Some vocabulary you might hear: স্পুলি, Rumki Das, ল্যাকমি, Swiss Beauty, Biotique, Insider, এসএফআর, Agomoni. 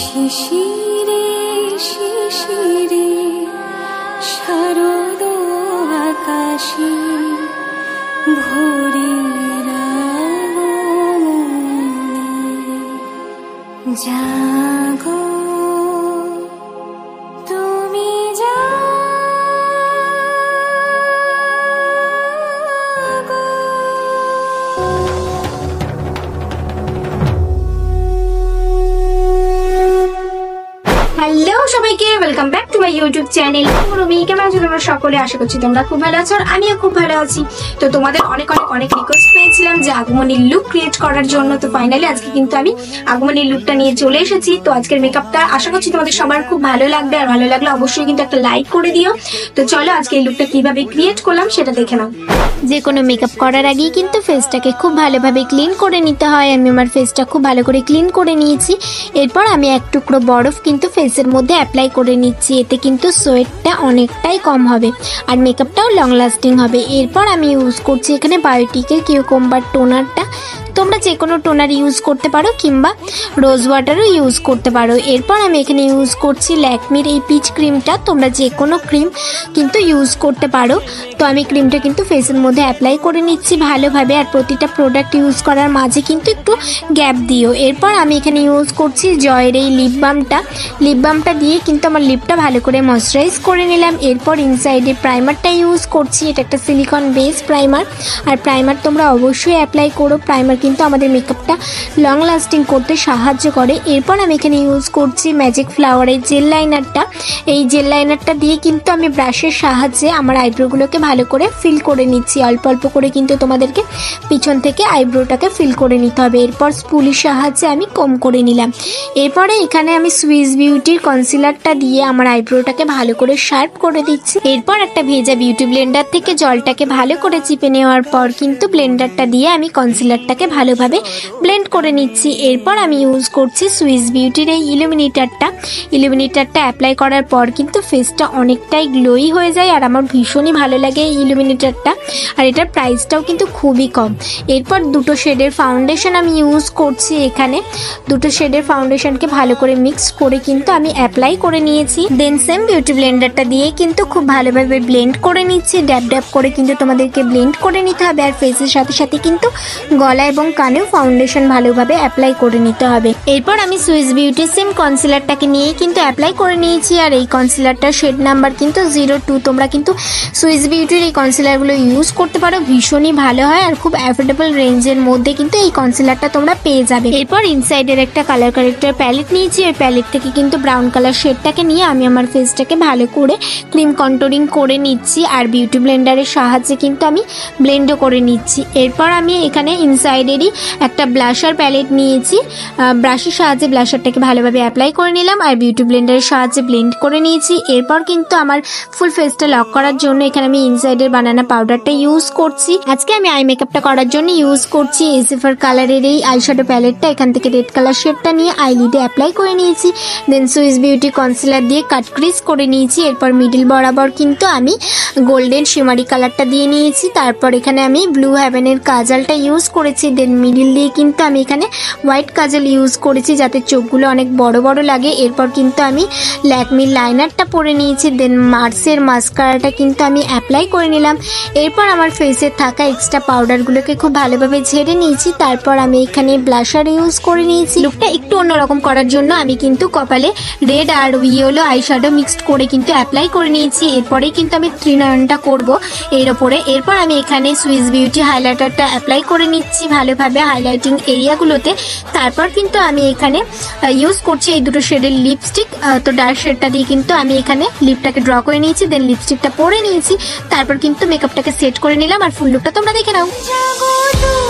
শিশিরে শিশিরে শারদ আকাশে ভোরের আগমনে জাগো তুমি জাগো। হ্যালো সবাইকে, welcome back to my YouTube channel Rumi. কেমন আছো তোমরা সকলে? আশা করছি তোমরা খুব ভালো আছো আর আমিও খুব ভালো আছি। তো তোমাদের অনেক অনেক অনেক রিকোয়েস্ট পেয়েছিলাম যে আগমনির লুক ক্রিয়েট করার জন্য। তো ফাইনালি আজকে কিন্তু আমি আগমনির লুকটা নিয়ে চলে এসেছি। তো আজকের মেকআপটা আশা করছি তোমাদের সবার খুব ভালো লাগবে, আর ভালো লাগলে অবশ্যই কিন্তু একটা লাইক করে দিও। তো চলো আজকে এই লুকটা কিভাবে ক্রিয়েট করলাম সেটা দেখে নাও। যে কোনো মেকআপ করার আগেই কিন্তু ফেসটাকে খুব ভালোভাবে ক্লিন করে নিতে হয়। আমি আমার ফেসটা খুব ভালো করে ক্লিন করে নিয়েছি। এরপর আমি এক টুকরো বরফ কিন্তু ফেসের মধ্যে অ্যাপ্লাই করে নিচ্ছি, এতে কিন্তু সোয়েটটা অনেকটাই কম হবে আর মেকআপটাও লং লাস্টিং হবে। এরপর আমি ইউজ করছি এখানে বায়োটিকের কিউকাম্বার টোনারটা। তোমরা যে কোনো টোনার ইউজ করতে পারো কিংবা রোজ ওয়াটারও ইউজ করতে পারো। এরপর আমি এখানে ইউজ করছি ল্যাকমির এই পিচ ক্রিমটা। তোমরা যে কোনো ক্রিম কিন্তু ইউজ করতে পারো। তো আমি ক্রিমটা কিন্তু ফেসের মধ্যে অ্যাপ্লাই করে নিচ্ছি ভালোভাবে, আর প্রতিটা প্রোডাক্ট ইউজ করার মাঝে কিন্তু একটু গ্যাপ দিও। এরপর আমি এখানে ইউজ করছি জয়ের এই লিপ বামটা দিয়ে কিন্তু আমার লিপটা ভালো করে ময়শ্চারাইজ করে নিলাম। এরপর ইনসাইডে প্রাইমারটা ইউজ করছি, এটা একটা সিলিকন বেস প্রাইমার। আর প্রাইমার তোমরা অবশ্যই অ্যাপ্লাই করো, প্রাইমার কিন্তু আমাদের মেকআপটা লং লাস্টিং করতে সাহায্য করে। এরপর আমি এখানে ইউজ করছি ম্যাজিক ফ্লাওয়ারের জেল লাইনারটা। এই জেল লাইনারটা দিয়ে কিন্তু আমি ব্রাশের সাহায্যে আমার আইব্রোগুলোকে ভালো করে ফিল করে নিচ্ছি। অল্প অল্প করে কিন্তু তোমাদেরকে পিছন থেকে আইব্রোটাকে ফিল করে নিতে হবে। এরপর স্পুলির সাহায্যে আমি কম করে নিলাম। এরপরে এখানে আমি সুইস বিউটির কনসিলারটা দিয়ে আমার আইব্রোটাকে ভালো করে শার্প করে দিচ্ছি। এরপর একটা ভেজা বিউটি ব্লেন্ডার থেকে জলটাকে ভালো করে চিপে নেওয়ার পর কিন্তু ব্লেন্ডারটা দিয়ে আমি কনসিলারটাকে ভালোভাবে ব্লেন্ড করে নিচ্ছি। এরপর আমি ইউজ করছি সুইস বিউটির এই ইলুমিনেটারটা অ্যাপ্লাই করার পর কিন্তু ফেসটা অনেকটাই গ্লোই হয়ে যায়, আর আমার ভীষণই ভালো লাগে এই ইলুমিনেটারটা, আর এটার প্রাইসটাও কিন্তু খুবই কম। এরপর দুটো শেডের ফাউন্ডেশন আমি ইউজ করছি। এখানে দুটো শেডের ফাউন্ডেশনকে ভালো করে মিক্স করে কিন্তু আমি অ্যাপ্লাই করে নিয়েছি। দেন সেম বিউটি ব্লেন্ডারটা দিয়ে কিন্তু খুব ভালোভাবে ব্লেন্ড করে নিচ্ছি। ড্যাব ড্যাব করে কিন্তু তোমাদেরকে ব্লেন্ড করে নিতে হবে, আর ফেসের সাথে সাথে কিন্তু গলা এবং কানেও ফাউন্ডেশন ভালোভাবে অ্যাপ্লাই করে নিতে হবে। এরপর আমি সুইস বিউটি সেম কনসিলারটাকে নিয়ে কিন্তু অ্যাপ্লাই করে নিয়েছি, আর এই কনসিলারটার শেড নাম্বার কিন্তু 02। তোমরা কিন্তু সুইস বিউটির এই কনসিলারগুলো ইউজ করতে পারো, ভীষণই ভালো হয় আর খুব অ্যাফোর্ডেবল রেঞ্জের মধ্যে কিন্তু এই কনসিলারটা তোমরা পেয়ে যাবে। এরপর ইনসাইডের একটা কালার কারেক্টর প্যালেট নিয়েছি, ওই প্যালেট থেকে কিন্তু ব্রাউন কালার শেডটাকে নিয়ে আমি আমার ফেসটাকে ভালো করে ক্রিম কন্ট্রোলিং করে নিচ্ছি, আর বিউটি ব্লেন্ডারের সাহায্যে কিন্তু আমি ব্লেন্ডও করে নিচ্ছি। এরপর আমি এখানে ইনসাইডেরই একটা ব্লাশার প্যালেট নিয়েছি, ব্রাশের সাহায্যে ব্লাশারটাকে ভালোভাবে অ্যাপ্লাই করে নিলাম, আর বিউটি ব্লেন্ডারের সাহায্যে ব্লেন্ড করে নিয়েছি। এরপর কিন্তু আমার ফুল ফেসটা লক করার জন্য এখানে আমি ইনসাইডের বানানা পাউডারটা ইউজ করছি। আজকে আমি আই মেকআপটা করার জন্য ইউজ করছি এসএফআর কালারের এই আইশ্যাডো প্যালেটটা। এখান থেকে রেড কালার শেডটা নিয়ে আইলিডে অ্যাপ্লাই করে নিয়েছি। দেন সুইস বিউটি কনসিলার দিয়ে কাট ক্রিজ করে নিয়েছি। এরপর মিডল বরাবর কিন্তু আমি গোল্ডেন শিমারি কালারটা দিয়ে নিয়েছি। তারপর এখানে আমি ব্লু হেভেনের কাজলটা ইউজ করেছি। দেন মিডল দিয়ে কিন্তু আমি এখানে হোয়াইট কাজল ইউজ করেছি যাতে চোখগুলো অনেক বড় বড় লাগে। এরপর কিন্তু আমি ল্যাকমি লাইনারটা পরে নিয়েছি। দেন মার্সের মাস্কারাটা কিন্তু আমি অ্যাপ্লাই করে নিলাম। এরপর আমার ফেসে থাকা এক্সট্রা পাউডারগুলোকে খুব ভালোভাবে ঝেড়ে নিয়েছি। তারপর আমি এখানে ব্লাশার ইউজ করে নিয়েছি। লুকটা একটু অন্যরকম করার জন্য আমি কিন্তু কপালে রেড আর ইয়েলো আইশ্যাডো মিক্সড করে কিন্তু অ্যাপ্লাই করে নিয়েছি। এরপরেই কিন্তু আমি ত্রিনয়নটা করব এর ওপরে। এরপর আমি এখানে সুইস বিউটি হাইলাইটারটা অ্যাপ্লাই করে নিচ্ছি ভালোভাবে হাইলাইটিং এরিয়াগুলোতে। তারপর কিন্তু আমি এখানে ইউজ করছি এই দুটো শেডের লিপস্টিক। তো ডার্ক শেডটা দিয়ে কিন্তু আমি এখানে লিপটাকে ড্র করে নিয়েছি, দেন লিপস্টিকটা পরে নিয়েছি। তারপর কিন্তু মেকআপটাকে সেট করে নিলাম, আর ফুল লুকটা তোমরা দেখে নাও।